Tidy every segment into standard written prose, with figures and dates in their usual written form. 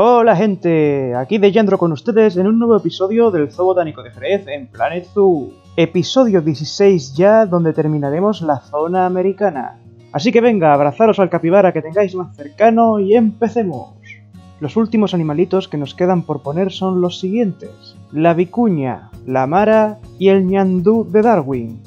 Hola gente, aquí DeJandro con ustedes en un nuevo episodio del Zoo Botánico de Jerez en Planet Zoo. Episodio 16 ya, donde terminaremos la zona americana. Así que venga, abrazaros al capibara que tengáis más cercano y empecemos. Los últimos animalitos que nos quedan por poner son los siguientes: la vicuña, la mara y el ñandú de Darwin.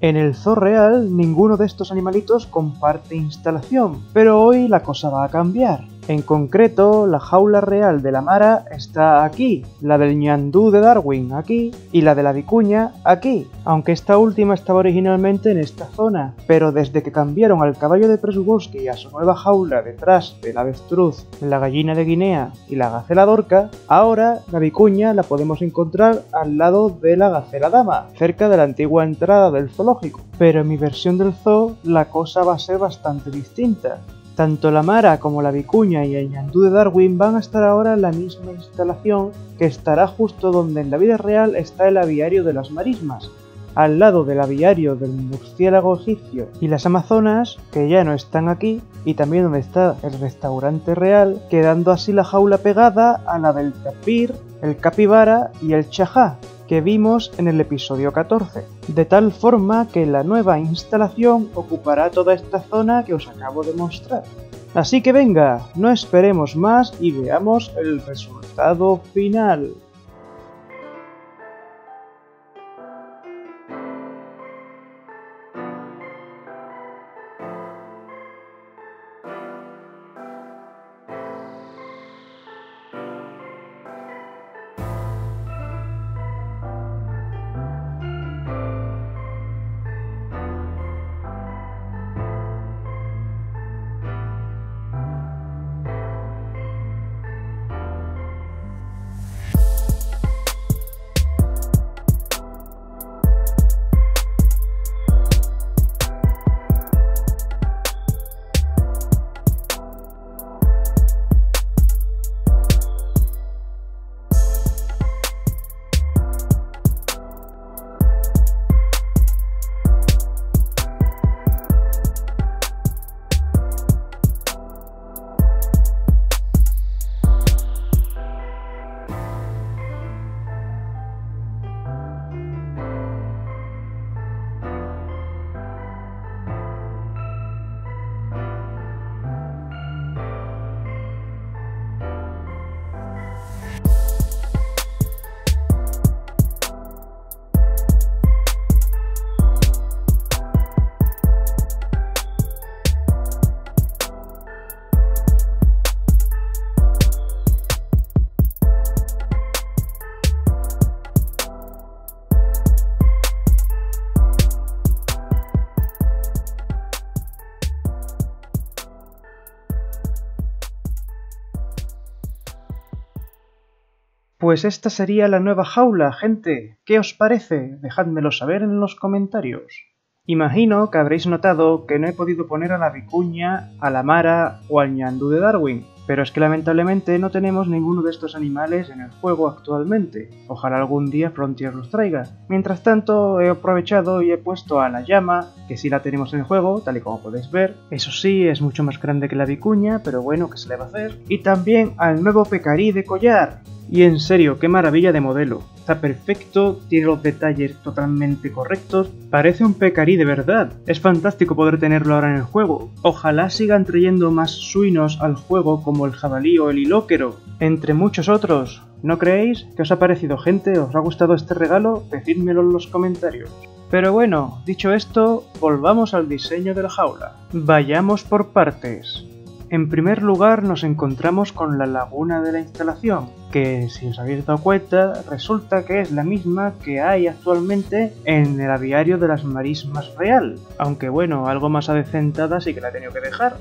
En el zoo real, ninguno de estos animalitos comparte instalación, pero hoy la cosa va a cambiar. En concreto, la jaula real de la mara está aquí, la del ñandú de Darwin aquí y la de la vicuña aquí, aunque esta última estaba originalmente en esta zona, pero desde que cambiaron al caballo de Presbuski a su nueva jaula detrás del avestruz, la gallina de Guinea y la gacela dorca, ahora la vicuña la podemos encontrar al lado de la gacela dama, cerca de la antigua entrada del zoológico. Pero en mi versión del zoo la cosa va a ser bastante distinta. Tanto la mara como la vicuña y el ñandú de Darwin van a estar ahora en la misma instalación que estará justo donde en la vida real está el aviario de las marismas, al lado del aviario del murciélago egipcio y las amazonas, que ya no están aquí, y también donde está el restaurante real, quedando así la jaula pegada a la del tapir, el capibara y el chajá, que vimos en el episodio 14, de tal forma que la nueva instalación ocupará toda esta zona que os acabo de mostrar. Así que venga, no esperemos más y veamos el resultado final. Pues esta sería la nueva jaula, gente. ¿Qué os parece? Dejádmelo saber en los comentarios. Imagino que habréis notado que no he podido poner a la vicuña, a la mara o al ñandú de Darwin, pero es que lamentablemente no tenemos ninguno de estos animales en el juego actualmente. Ojalá algún día Frontier los traiga. Mientras tanto, he aprovechado y he puesto a la llama, que sí la tenemos en el juego, tal y como podéis ver. Eso sí, es mucho más grande que la vicuña, pero bueno, ¿qué se le va a hacer? Y también al nuevo pecarí de collar. Y en serio, qué maravilla de modelo. Está perfecto, tiene los detalles totalmente correctos, parece un pecarí de verdad. Es fantástico poder tenerlo ahora en el juego. Ojalá sigan trayendo más suinos al juego como el jabalí o el hilóquero, entre muchos otros. ¿No creéis? ¿Qué os ha parecido, gente? ¿Os ha gustado este regalo? Decídmelo en los comentarios. Pero bueno, dicho esto, volvamos al diseño de la jaula. Vayamos por partes. En primer lugar nos encontramos con la laguna de la instalación, que si os habéis dado cuenta resulta que es la misma que hay actualmente en el aviario de las marismas real, aunque bueno, algo más adecentada sí que la he tenido que dejar.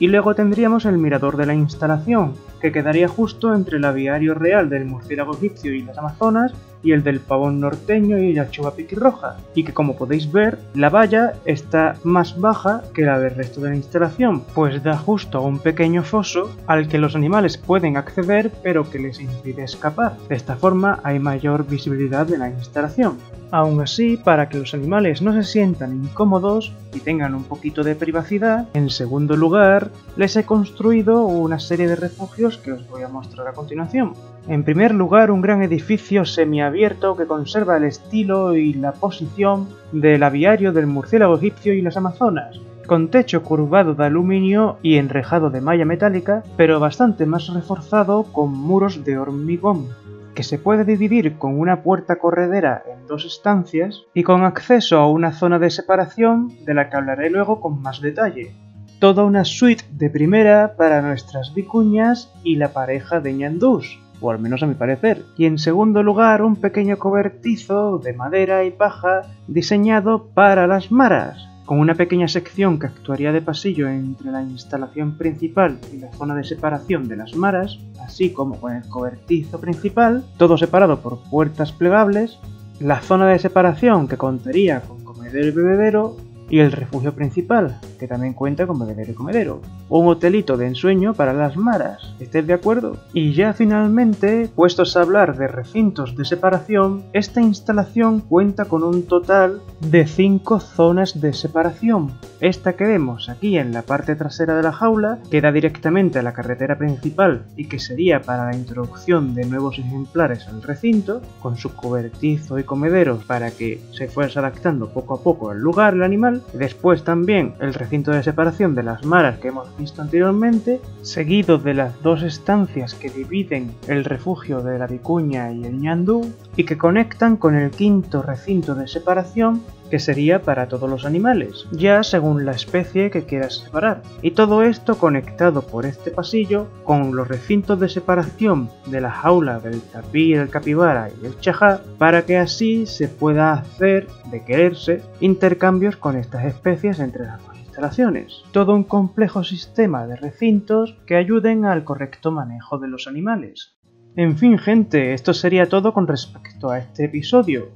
Y luego tendríamos el mirador de la instalación, que quedaría justo entre el aviario real del murciélago egipcio y las amazonas y el del pavón norteño y la chuva piquirroja, y que como podéis ver, la valla está más baja que la del resto de la instalación, pues da justo a un pequeño foso al que los animales pueden acceder pero que les impide escapar. De esta forma hay mayor visibilidad de la instalación. Aún así, para que los animales no se sientan incómodos y tengan un poquito de privacidad, en segundo lugar les he construido una serie de refugios edificios que os voy a mostrar a continuación. En primer lugar, un gran edificio semiabierto que conserva el estilo y la posición del aviario del murciélago egipcio y las amazonas, con techo curvado de aluminio y enrejado de malla metálica, pero bastante más reforzado con muros de hormigón, que se puede dividir con una puerta corredera en dos estancias y con acceso a una zona de separación de la que hablaré luego con más detalle. Toda una suite de primera para nuestras vicuñas y la pareja de ñandús, o al menos a mi parecer. Y en segundo lugar, un pequeño cobertizo de madera y paja diseñado para las maras, con una pequeña sección que actuaría de pasillo entre la instalación principal y la zona de separación de las maras, así como con el cobertizo principal, todo separado por puertas plegables, la zona de separación que contaría con comedero y bebedero, y el refugio principal, que también cuenta con bebedero y comedero. Un hotelito de ensueño para las maras, ¿estáis de acuerdo? Y ya finalmente, puestos a hablar de recintos de separación, esta instalación cuenta con un total de 5 zonas de separación. Esta que vemos aquí en la parte trasera de la jaula, que da directamente a la carretera principal y que sería para la introducción de nuevos ejemplares al recinto, con su cobertizo y comederos para que se fuese adaptando poco a poco al lugar el animal. Después también el recinto de separación de las maras que hemos visto anteriormente, seguido de las dos estancias que dividen el refugio de la vicuña y el ñandú y que conectan con el quinto recinto de separación que sería para todos los animales, ya según la especie que quieras separar. Y todo esto conectado por este pasillo con los recintos de separación de la jaula del tapí, el capibara y el chajá, para que así se pueda hacer, de quererse, intercambios con estas especies entre las dos instalaciones. Todo un complejo sistema de recintos que ayuden al correcto manejo de los animales. En fin, gente, esto sería todo con respecto a este episodio.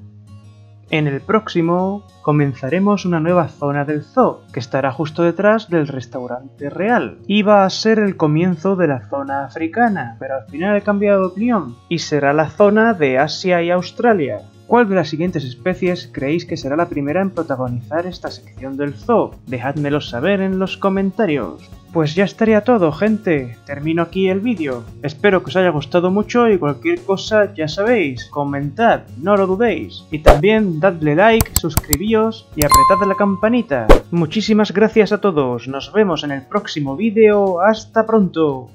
En el próximo comenzaremos una nueva zona del zoo, que estará justo detrás del restaurante real. Iba a ser el comienzo de la zona africana, pero al final he cambiado de opinión, y será la zona de Asia y Australia. ¿Cuál de las siguientes especies creéis que será la primera en protagonizar esta sección del zoo? Dejádmelo saber en los comentarios. Pues ya estaría todo, gente. Termino aquí el vídeo. Espero que os haya gustado mucho y cualquier cosa ya sabéis, comentad, no lo dudéis. Y también dadle like, suscribíos y apretad la campanita. Muchísimas gracias a todos, nos vemos en el próximo vídeo, hasta pronto.